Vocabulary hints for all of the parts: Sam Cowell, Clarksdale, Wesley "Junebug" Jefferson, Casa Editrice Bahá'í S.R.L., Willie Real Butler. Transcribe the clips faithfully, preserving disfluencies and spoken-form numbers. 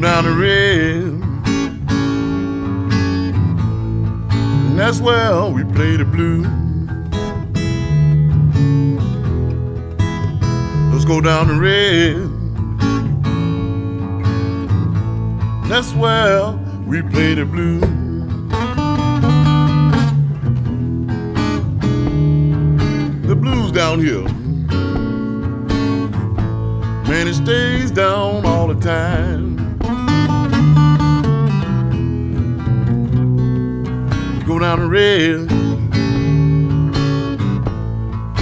down the rim, and that's where we play the blues. Let's go down the rim, that's where we play the blues. The blues down here, man, it stays down all the time. Go down the red,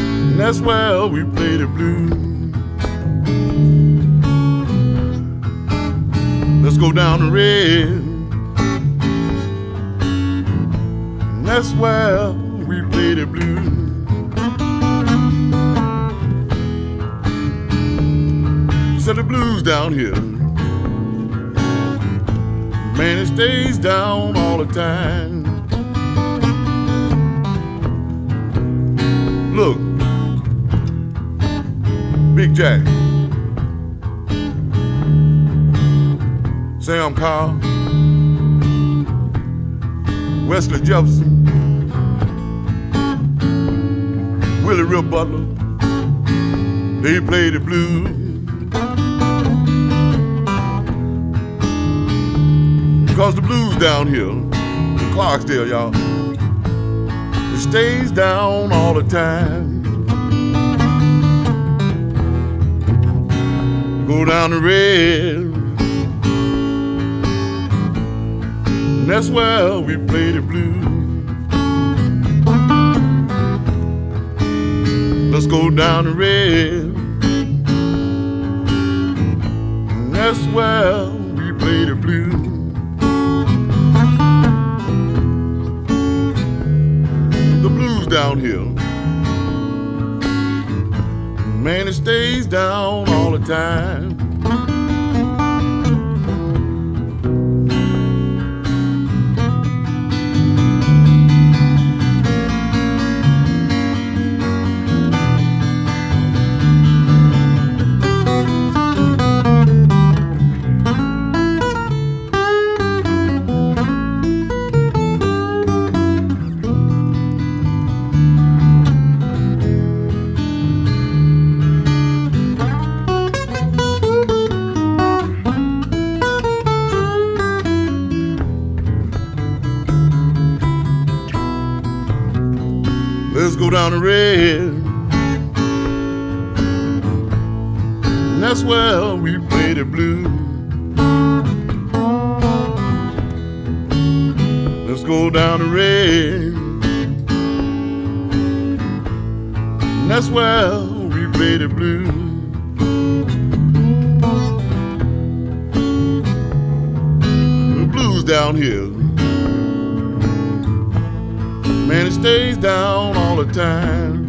and that's where we play the blues. Let's go down the red, and that's where we play the blues. The blues down here, man, it stays down all the time. Look, Big Jack, Sam Cowell, Wesley Jefferson, Willie Real Butler, they play the blues. Cause the blues down here, the Clarksdale, y'all, it stays down all the time. Go down the red, that's where we play the blues. Let's go down the red, that's where we play the blues. Down here, man, it stays down all the time. Let's go down the red, and that's where we play the blues. Let's go down the red, and that's where we play the blues. The blues down here, man, it stays down all the time.